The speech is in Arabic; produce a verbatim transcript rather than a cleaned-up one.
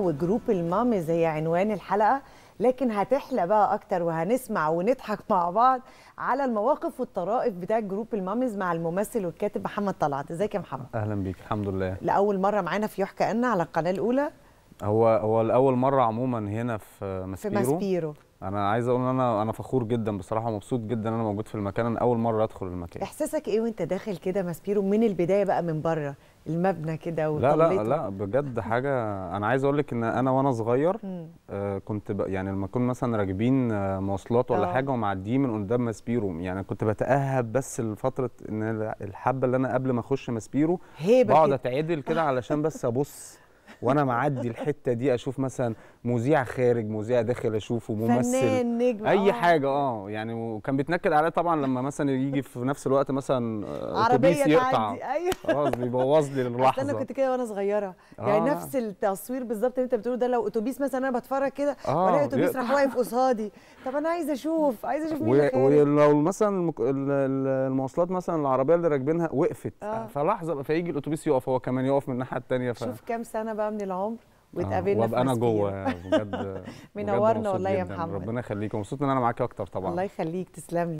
وجروب المامي زي عنوان الحلقة، لكن هتحلى بقى أكتر وهنسمع ونضحك مع بعض على المواقف والطرائف بتاع جروب الماميز مع الممثل والكاتب محمد طلعت. ازيك يا محمد؟ أهلا بيك. الحمد لله. لأول مرة معانا في يحكى أن على القناة الأولى. هو هو لأول مرة عموما هنا في ماسبيرو. في ماسبيرو. أنا عايز أقول إن أنا أنا فخور جدا بصراحة ومبسوط جدا إن أنا موجود في المكان، أنا أول مرة أدخل المكان. إحساسك إيه وأنت داخل كده ماسبيرو من البداية بقى من بره؟ المبنى كده وطليته. لا لا لا بجد حاجه. انا عايز اقول لك ان انا وانا صغير آه كنت يعني لما كنا مثلا راكبين آه مواصلات ولا أوه. حاجه ومعديين من قدام ماسبيرو، يعني كنت بتاهب بس لفتره ان الحبه اللي انا قبل ما اخش ماسبيرو بقعد اتعدل كده علشان بس ابص وانا معدي الحته دي اشوف مثلا مذيع خارج، مذيع داخل، اشوفه ممثل، فنان، نجم، اي حاجه. اه يعني وكان بيتنكد عليا طبعا لما مثلا يجي في نفس الوقت مثلا اتوبيس يقطع، ايوه خلاص بيبوظ لي اللحظه. انا كنت كده وانا صغيره يعني آه. نفس التصوير بالظبط اللي انت بتقوله ده. لو اتوبيس مثلا انا بتفرج كده آه. والاقي اتوبيس راح واقف قصادي، طب انا عايزه اشوف عايزه اشوف مين خارج. ولو مثلا المواصلات مثلا العربيه اللي راكبينها وقفت آه. فلحظه فيجي الاتوبيس يقف هو كمان يقف من الناحيه الثانيه. شوف كام سنه بقى من العمر واتقابلنا آه، في انا جوه بجد منورنا والله يا محمد، ربنا يخليك. مبسوط ان انا معاك اكتر طبعا. الله يخليك، تسلم لي.